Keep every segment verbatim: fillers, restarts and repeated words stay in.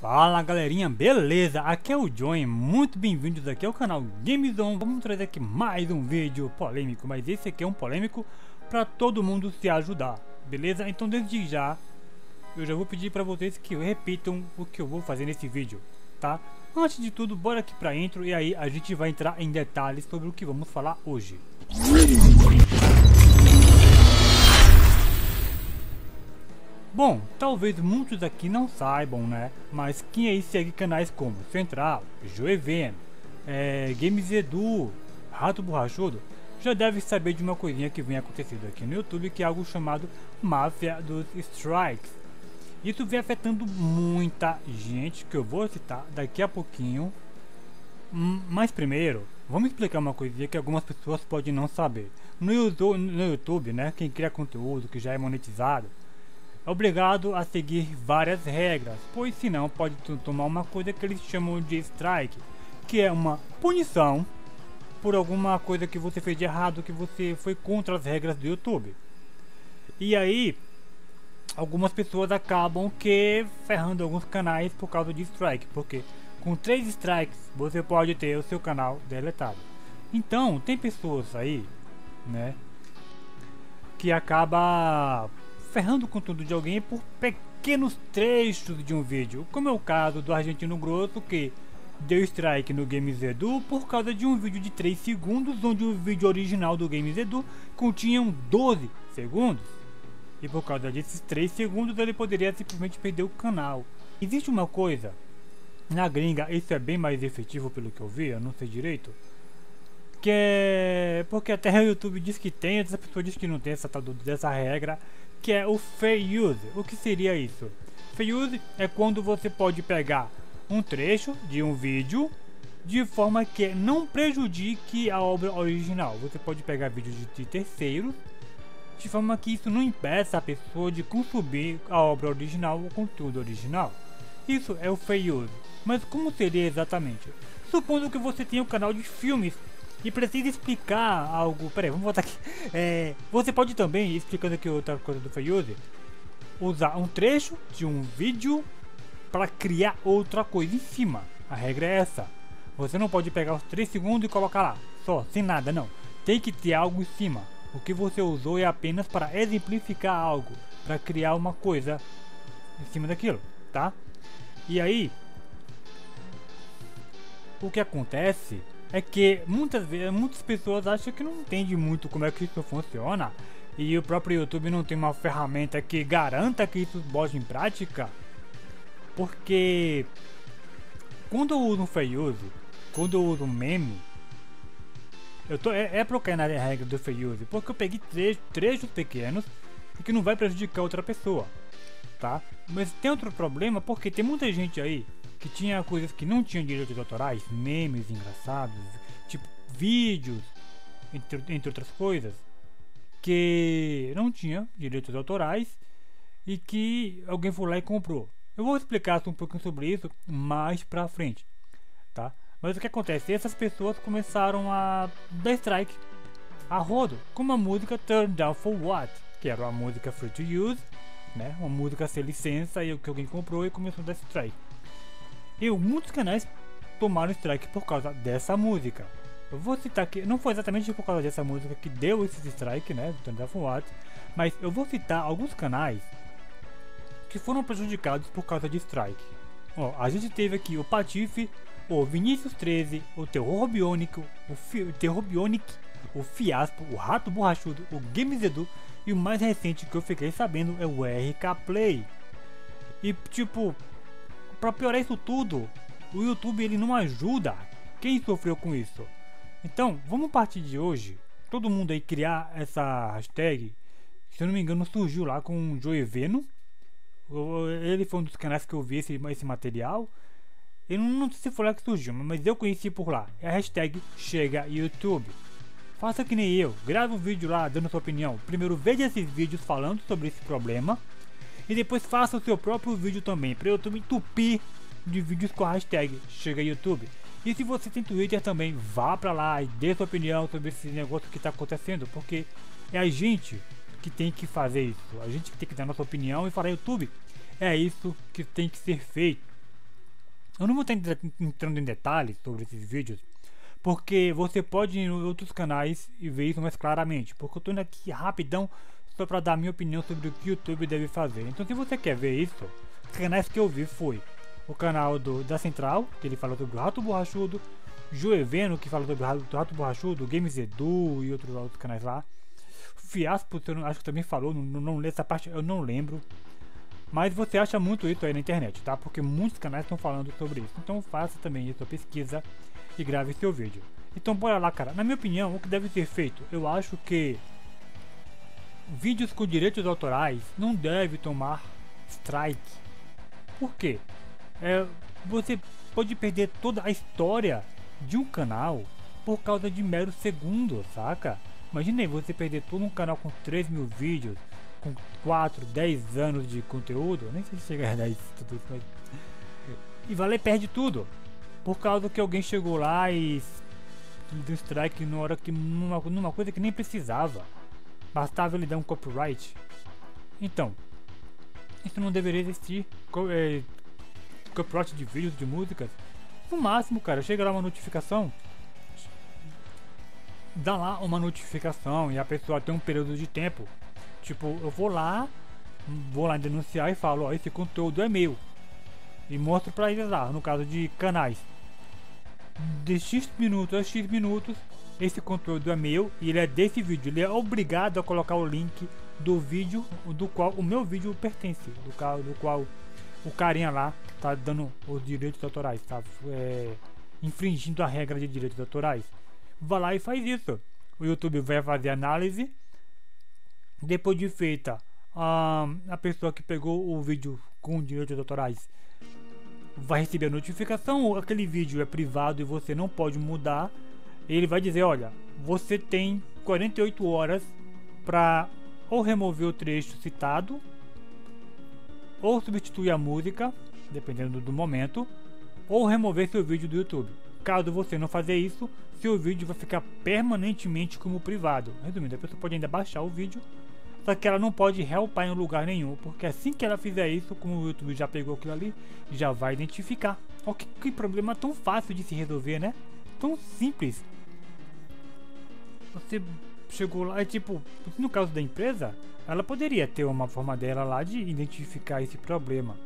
Fala galerinha, beleza? Aqui é o Jovem, muito bem-vindos aqui ao canal GamezOn. Vamos trazer aqui mais um vídeo polêmico, mas esse aqui é um polêmico para todo mundo se ajudar, beleza? Então desde já, eu já vou pedir para vocês que repitam o que eu vou fazer nesse vídeo, tá? Antes de tudo, bora aqui pra intro e aí a gente vai entrar em detalhes sobre o que vamos falar hoje. Bom, talvez muitos aqui não saibam, né? Mas quem aí segue canais como Central, Joe Veno, é, Games Edu, Rato Borrachudo, já deve saber de uma coisinha que vem acontecendo aqui no YouTube, que é algo chamado Máfia dos Strikes. Isso vem afetando muita gente, que eu vou citar daqui a pouquinho. Mas primeiro, vamos explicar uma coisinha que algumas pessoas podem não saber. No YouTube, né? Quem cria conteúdo que já é monetizado é obrigado a seguir várias regras, pois senão pode tomar uma coisa que eles chamam de strike, que é uma punição por alguma coisa que você fez de errado, que você foi contra as regras do YouTube. E aí, algumas pessoas acabam que ferrando alguns canais por causa de strike, porque com três strikes você pode ter o seu canal deletado. Então, tem pessoas aí, né, que acaba ferrando com tudo de alguém por pequenos trechos de um vídeo, como é o caso do argentino grosso que deu strike no Games Edu por causa de um vídeo de três segundos, onde o vídeo original do Games Edu continha doze segundos, e por causa desses três segundos ele poderia simplesmente perder o canal. Existe uma coisa, na gringa isso é bem mais efetivo pelo que eu vi, eu não sei direito, que é porque até o YouTube diz que tem, essa pessoa diz que não tem essa, dessa regra, que é o Fair Use. O que seria isso? Fair Use é quando você pode pegar um trecho de um vídeo de forma que não prejudique a obra original. Você pode pegar vídeos de terceiros de forma que isso não impeça a pessoa de consumir a obra original ou o conteúdo original. Isso é o Fair Use. Mas como seria exatamente? Supondo que você tenha um canal de filmes e precisa explicar algo. Peraí, vamos voltar aqui. É, você pode também, explicando aqui outra coisa do Fair Use, usar um trecho de um vídeo para criar outra coisa em cima. A regra é essa. Você não pode pegar os três segundos e colocar lá, só, sem nada, não. Tem que ter algo em cima. O que você usou é apenas para exemplificar algo, para criar uma coisa em cima daquilo, tá? E aí, o que acontece é que muitas vezes muitas pessoas acham que não entendem muito como é que isso funciona, e o próprio YouTube não tem uma ferramenta que garanta que isso bote em prática, porque quando eu uso um Fair Use, quando eu uso um meme, eu tô é, é pro cair na regra do Fair Use, porque eu peguei trechos, trechos pequenos e que não vai prejudicar outra pessoa, tá? Mas tem outro problema, porque tem muita gente aí que tinha coisas que não tinham direitos autorais, memes engraçados, tipo vídeos, entre, entre outras coisas, que não tinha direitos autorais e que alguém foi lá e comprou. Eu vou explicar um pouquinho sobre isso mais pra frente, tá? Mas o que acontece? Essas pessoas começaram a dar strike a rodo, como a música Turn Down For What, que era uma música free to use, né? Uma música sem licença e que alguém comprou e começou a dar strike. E muitos canais tomaram strike por causa dessa música. Eu vou citar aqui, não foi exatamente por causa dessa música que deu esse strike, né, do Thunder Forward, mas eu vou citar alguns canais que foram prejudicados por causa de strike. Ó, a gente teve aqui o Patife, o Vinícius treze, o Terror Bionic, o, Fi, o Terror Bionic, o Fiasco, o Rato Borrachudo, o Games Edu, e o mais recente que eu fiquei sabendo é o R K Play. E tipo, pra piorar isso tudo, o YouTube ele não ajuda quem sofreu com isso. Então, vamos partir de hoje, todo mundo aí criar essa hashtag. Se eu não me engano, surgiu lá com o Joe Veno. Ele foi um dos canais que eu vi esse, esse material. Eu não sei se foi lá que surgiu, mas eu conheci por lá. É a hashtag Chega YouTube. Faça que nem eu, grava um vídeo lá dando sua opinião. Primeiro veja esses vídeos falando sobre esse problema, e depois faça o seu próprio vídeo também, para o YouTube entupir de vídeos com a hashtag Chega YouTube. E se você tem Twitter também, vá para lá e dê sua opinião sobre esse negócio que está acontecendo, porque é a gente que tem que fazer isso. A gente que tem que dar nossa opinião e falar: YouTube, é isso que tem que ser feito. Eu não vou estar entrando em detalhes sobre esses vídeos, porque você pode ir em outros canais e ver isso mais claramente, porque eu tô indo aqui rapidão só para dar minha opinião sobre o que o YouTube deve fazer. Então, se você quer ver isso, os canais que eu vi foi o canal do, da Central, que ele falou sobre o Rato Borrachudo, Joe Veno, que falou sobre o Rato Borrachudo, Games Edu e outros, outros canais lá, Fiasco, eu não, acho que também falou, não, não lê essa parte, eu não lembro. Mas você acha muito isso aí na internet, tá? Porque muitos canais estão falando sobre isso. Então faça também a sua pesquisa e grave seu vídeo. Então bora lá, cara. Na minha opinião, o que deve ser feito? Eu acho que vídeos com direitos autorais não devem tomar strike. Por quê? É, você pode perder toda a história de um canal por causa de meros segundos, saca? Imagina aí você perder todo um canal com três mil vídeos, com quatro, dez anos de conteúdo, nem sei se chega a dar isso tudo isso, mas... e valer perde tudo por causa que alguém chegou lá e deu strike na hora que numa, numa coisa que nem precisava, bastava ele dar um copyright. Então isso não deveria existir. Co é, copyright de vídeos, de músicas, no máximo, cara, chega lá uma notificação, dá lá uma notificação e a pessoa tem um período de tempo. Tipo, eu vou lá, vou lá denunciar e falo, ó, esse conteúdo é meu. E mostro pra eles lá, no caso de canais. De X minutos a X minutos, esse conteúdo é meu e ele é desse vídeo. Ele é obrigado a colocar o link do vídeo do qual o meu vídeo pertence. Do qual, do qual o carinha lá tá dando os direitos autorais, tá é, infringindo a regra de direitos autorais. Vai lá e faz isso. O YouTube vai fazer análise. Depois de feita, a, a pessoa que pegou o vídeo com direitos autorais vai receber a notificação. Aquele vídeo é privado e você não pode mudar. Ele vai dizer, olha, você tem quarenta e oito horas para ou remover o trecho citado ou substituir a música, dependendo do momento, ou remover seu vídeo do YouTube. Caso você não fazer isso, seu vídeo vai ficar permanentemente como privado. Resumindo, a pessoa pode ainda baixar o vídeo, só que ela não pode helpar em lugar nenhum, porque assim que ela fizer isso, como o YouTube já pegou aquilo ali, já vai identificar. Olha que, que problema tão fácil de se resolver, né? Tão simples. Você chegou lá, é tipo, no caso da empresa, ela poderia ter uma forma dela lá de identificar esse problema.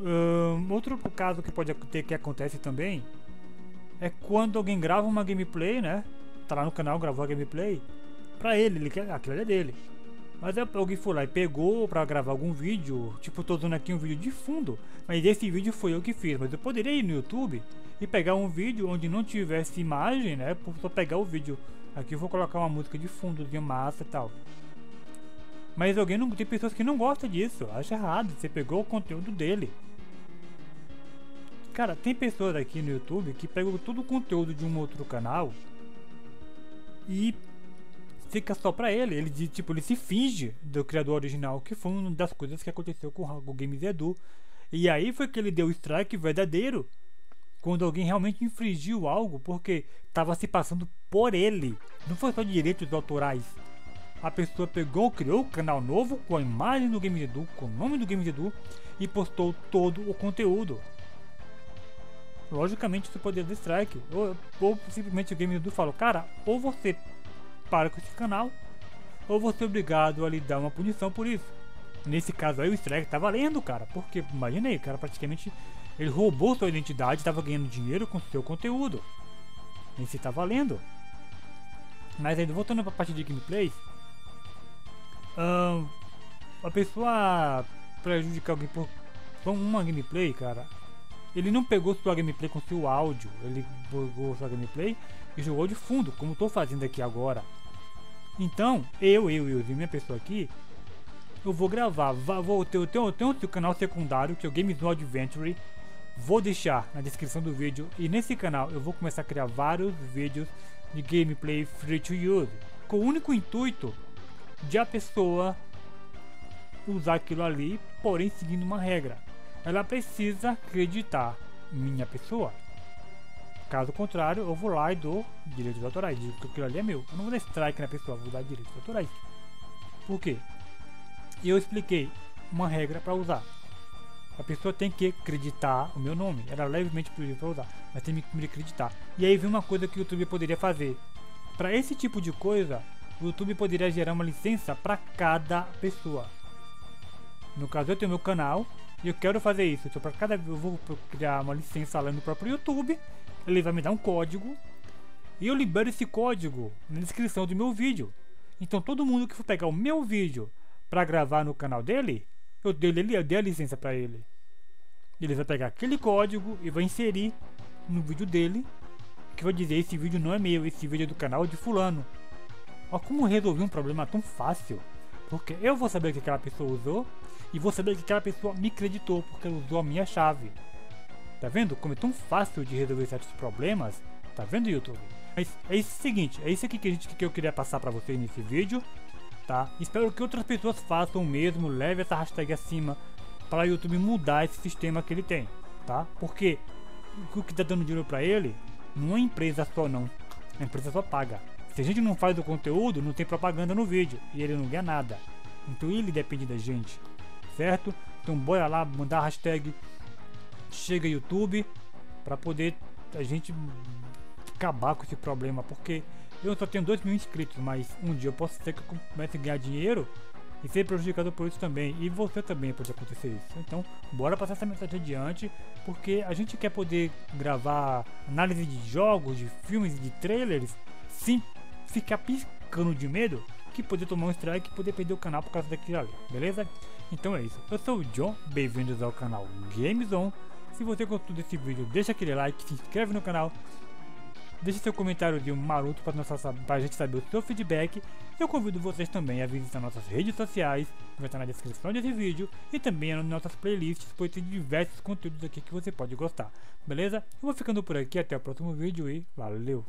Um, outro caso que pode ter, que acontece também, é quando alguém grava uma gameplay, né? Tá lá no canal, gravou a gameplay pra ele, ele quer, aquilo é dele. Mas alguém foi lá e pegou pra gravar algum vídeo, tipo, tô usando aqui um vídeo de fundo, mas esse vídeo foi eu que fiz. Mas eu poderia ir no YouTube e pegar um vídeo onde não tivesse imagem, né? Só pegar o vídeo. Aqui eu vou colocar uma música de fundo, de massa e tal. Mas alguém não, tem pessoas que não gostam disso, acha errado, você pegou o conteúdo dele. Cara, tem pessoas aqui no YouTube que pegam todo o conteúdo de um outro canal e fica só pra ele. Ele diz, tipo, ele se finge do criador original, que foi uma das coisas que aconteceu com o Games Edu. E aí foi que ele deu strike verdadeiro, quando alguém realmente infringiu algo, porque tava se passando por ele, não foi só direitos autorais. A pessoa pegou, criou um canal novo com a imagem do Games Edu, com o nome do Games Edu e postou todo o conteúdo. Logicamente isso poderia dar strike, ou, ou simplesmente o Games Edu falou, cara, ou você para com esse canal, ou você é obrigado a lhe dar uma punição por isso. Nesse caso aí o strike tá valendo, cara, porque imagina aí, cara, praticamente ele roubou sua identidade, tava ganhando dinheiro com seu conteúdo. Esse tá valendo. Mas ainda voltando pra parte de gameplays, Uh, a pessoa prejudicar alguém por uma gameplay, cara, ele não pegou sua gameplay com seu áudio, ele pegou sua gameplay e jogou de fundo, como estou fazendo aqui agora. Então, eu, eu, eu e minha pessoa aqui, eu vou gravar, vou ter o canal secundário, que é o Games World Adventure, vou deixar na descrição do vídeo, e nesse canal eu vou começar a criar vários vídeos de gameplay free to use, com o único intuito de a pessoa usar aquilo ali, porém seguindo uma regra. Ela precisa acreditar em minha pessoa. Caso contrário, eu vou lá e dou direitos autorais, digo que aquilo ali é meu. Eu não vou dar strike na pessoa, vou dar direitos autorais. Por quê? Eu expliquei uma regra para usar. A pessoa tem que acreditar o meu nome. Era levemente proibido para usar, mas tem que me acreditar. E aí vem uma coisa que o YouTube poderia fazer. Para esse tipo de coisa, o YouTube poderia gerar uma licença para cada pessoa. No caso, eu tenho meu canal e eu quero fazer isso. Então, para cada eu vou criar uma licença lá no próprio YouTube. Ele vai me dar um código e eu libero esse código na descrição do meu vídeo. Então todo mundo que for pegar o meu vídeo para gravar no canal dele, eu dei, eu dei a licença para ele. Ele vai pegar aquele código e vai inserir no vídeo dele, que vai dizer: esse vídeo não é meu, esse vídeo é do canal de fulano. Olha como resolver um problema tão fácil, porque eu vou saber o que aquela pessoa usou e vou saber que aquela pessoa me creditou porque ela usou a minha chave. Tá vendo como é tão fácil de resolver certos problemas? Tá vendo, YouTube? Mas é isso seguinte, é isso aqui que, a gente, que eu queria passar pra vocês nesse vídeo, tá? Espero que outras pessoas façam o mesmo, leve essa hashtag acima para o YouTube mudar esse sistema que ele tem, tá? Porque o que tá dando dinheiro pra ele não é empresa só não, a empresa só paga. Se a gente não faz o conteúdo, não tem propaganda no vídeo e ele não ganha nada. Então ele depende da gente, certo? Então bora lá mandar a hashtag Chega YouTube para poder a gente acabar com esse problema, porque eu só tenho dois mil inscritos, mas um dia eu posso ser que eu comece a ganhar dinheiro e ser prejudicado por isso também, e você também pode acontecer isso. Então bora passar essa mensagem adiante, porque a gente quer poder gravar análise de jogos, de filmes, de trailers sem ficar piscando de medo que poder tomar um strike e poder perder o canal por causa daquilo ali, beleza? Então é isso, eu sou o Jon, bem-vindos ao canal GamezOn. Se você gostou desse vídeo, deixa aquele like, se inscreve no canal, deixa seu comentário de um maroto para a gente saber o seu feedback. Eu convido vocês também a visitar nossas redes sociais, que vai estar na descrição desse vídeo, e também nas nossas playlists, pois tem diversos conteúdos aqui que você pode gostar, beleza? Eu vou ficando por aqui, até o próximo vídeo e valeu!